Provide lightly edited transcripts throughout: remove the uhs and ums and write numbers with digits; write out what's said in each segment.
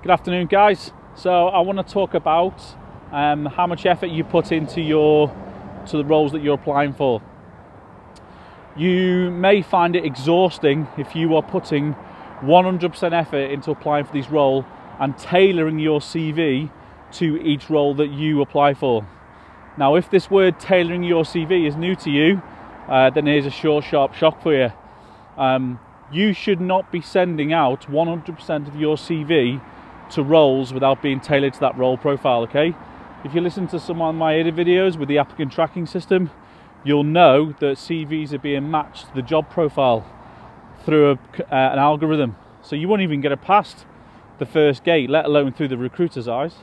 Good afternoon, guys. So I want to talk about how much effort you put into to the roles that you're applying for. You may find it exhausting if you are putting 100% effort into applying for this role and tailoring your CV to each role that you apply for. Now, if this word tailoring your CV is new to you, then here's a short, sharp shock for you. You should not be sending out 100% of your CV to roles without being tailored to that role profile, okay? If you listen to some of my other videos with the applicant tracking system, you'll know that CVs are being matched to the job profile through an algorithm. So you won't even get it past the first gate, let alone through the recruiter's eyes.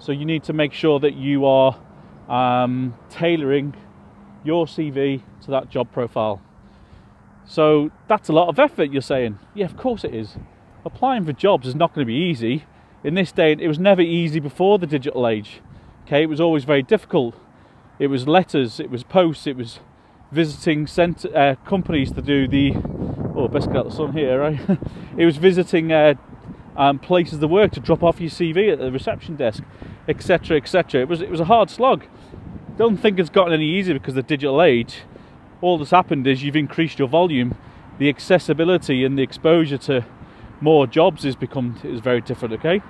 So you need to make sure that you are tailoring your CV to that job profile. So that's a lot of effort, you're saying. Yeah, of course it is. Applying for jobs is not going to be easy. In this day, it was never easy before the digital age. Okay, it was always very difficult. It was letters, it was posts, it was visiting companies to do the... Oh, best get out the sun here, right? It was visiting places of work to drop off your CV at the reception desk, etc, etc. It was a hard slog. Don't think it's gotten any easier because of the digital age. All that's happened is you've increased your volume. The accessibility and the exposure to more jobs is very different, okay?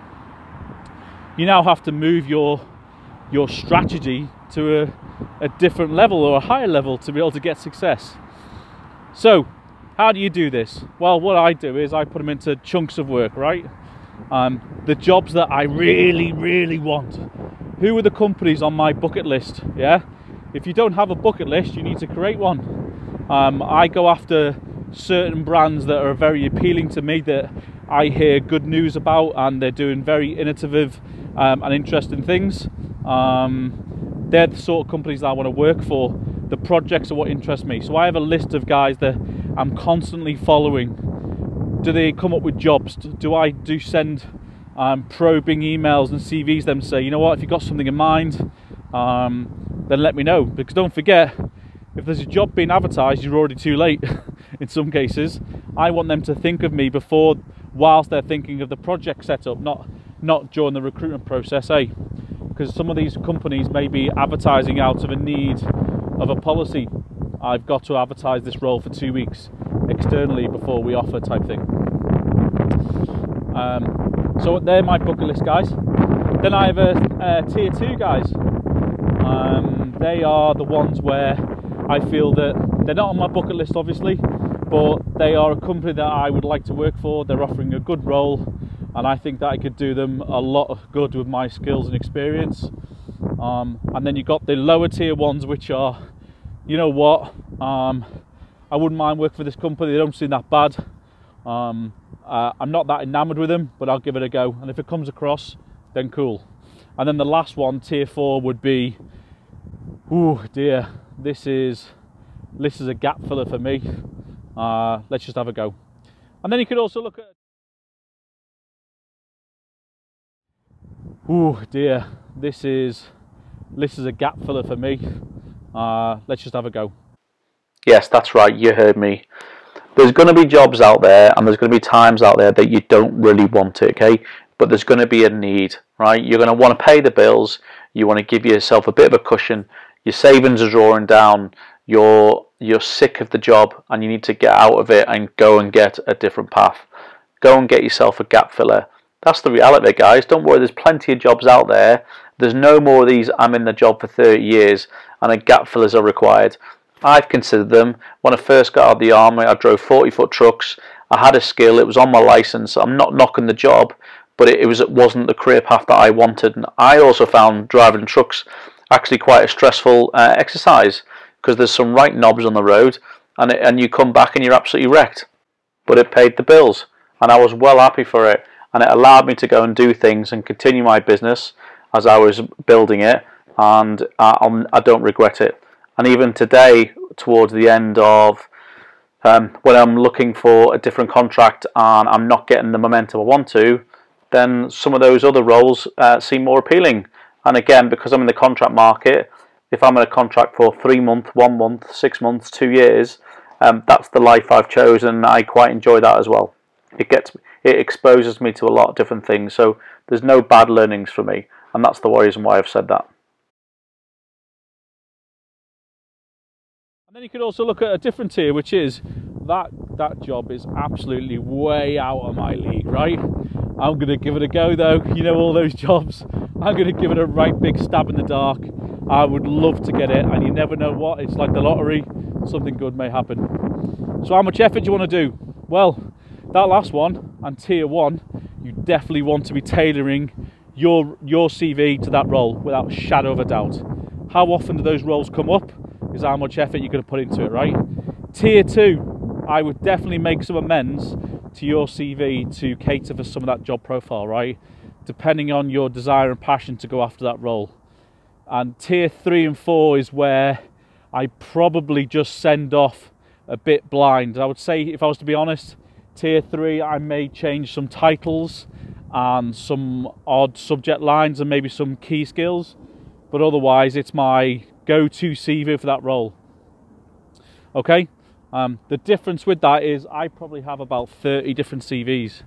You now have to move your strategy to a different level or a higher level to be able to get success. So how do you do this? Well, what I do is I put them into chunks of work, right? The jobs that I really, really want. Who are the companies on my bucket list, yeah? If you don't have a bucket list, you need to create one. I go after certain brands that are very appealing to me, that I hear good news about, and they're doing very innovative and interesting things. They're the sort of companies that I want to work for. The projects are what interest me. So I have a list of guys that I'm constantly following. Do they come up with jobs? Do I send probing emails and CVs them say, you know what, if you've got something in mind, then let me know. Because don't forget, if there's a job being advertised, you're already too late in some cases. I want them to think of me whilst they're thinking of the project setup, not during the recruitment process, eh? Because some of these companies may be advertising out of a need of a policy. I've got to advertise this role for 2 weeks externally before we offer, type thing. So they're my bucket list guys. Then I have a tier 2 guys. They are the ones where I feel that they're not on my bucket list, obviously, but they are a company that I would like to work for. They're offering a good role, and I think that I could do them a lot of good with my skills and experience. And then you've got the lower tier ones, which are, you know what, I wouldn't mind working for this company. They don't seem that bad. I'm not that enamored with them, but I'll give it a go. And if it comes across, then cool. And then the last one, tier 4, would be, oh dear, this is a gap filler for me. Let's just have a go. And then you could also look at, oh dear, this is a gap filler for me. Let's just have a go. Yes, that's right, you heard me. There's going to be jobs out there, and there's going to be times out there that you don't really want it, okay? But there's going to be a need, right? You're going to want to pay the bills. You want to give yourself a bit of a cushion. Your savings are drawing down. You're sick of the job, and you need to get out of it and go and get a different path. Go and get yourself a gap filler. That's the reality, guys. Don't worry, there's plenty of jobs out there. There's no more of these I'm in the job for 30 years and a gap fillers are required. I've considered them. When I first got out of the army, I drove 40-foot trucks. I had a skill. It was on my license. I'm not knocking the job, but it wasn't the career path that I wanted. And I also found driving trucks actually quite a stressful exercise, because there's some right knobs on the road, and you come back and you're absolutely wrecked. But it paid the bills, and I was well happy for it, and it allowed me to go and do things and continue my business as I was building it, and I don't regret it. And even today, towards the end of when I'm looking for a different contract and I'm not getting the momentum I want to, then some of those other roles seem more appealing. And again, because I'm in the contract market, if I'm in a contract for 3 months, 1 month, 6 months, 2 years, that's the life I've chosen. I quite enjoy that as well. It gets it exposes me to a lot of different things. So there's no bad learnings for me, and that's the reason why I've said that. And then you could also look at a different tier, which is that job is absolutely way out of my league, right? I'm going to give it a go though, you know, all those jobs. I'm going to give it a right big stab in the dark. I would love to get it, and you never know what, it's like the lottery, something good may happen. So how much effort do you want to do? Well, that last one, and tier one, you definitely want to be tailoring your CV to that role without a shadow of a doubt. How often do those roles come up is how much effort you're going to put into it, right? Tier two, I would definitely make some amends to your CV to cater for some of that job profile, right? Depending on your desire and passion to go after that role. And tier three and four is where I probably just send off a bit blind. I would say, if I was to be honest, tier three, I may change some titles and some odd subject lines and maybe some key skills, but otherwise it's my go-to CV for that role. Okay, the difference with that is I probably have about 30 different CVs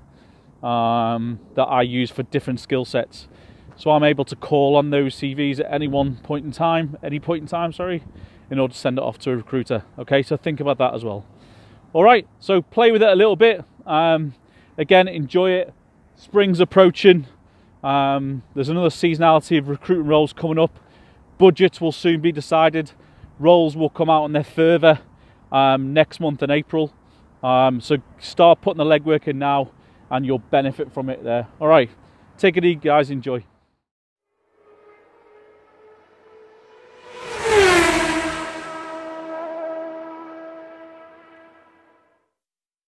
that I use for different skill sets. So I'm able to call on those CVs at any point in time, in order to send it off to a recruiter. Okay, so think about that as well. All right, so play with it a little bit. Again, enjoy it. Spring's approaching. There's another seasonality of recruiting roles coming up. Budgets will soon be decided. Roles will come out on their further next month in April. So start putting the legwork in now, and you'll benefit from it there. All right, take it easy, guys. Enjoy.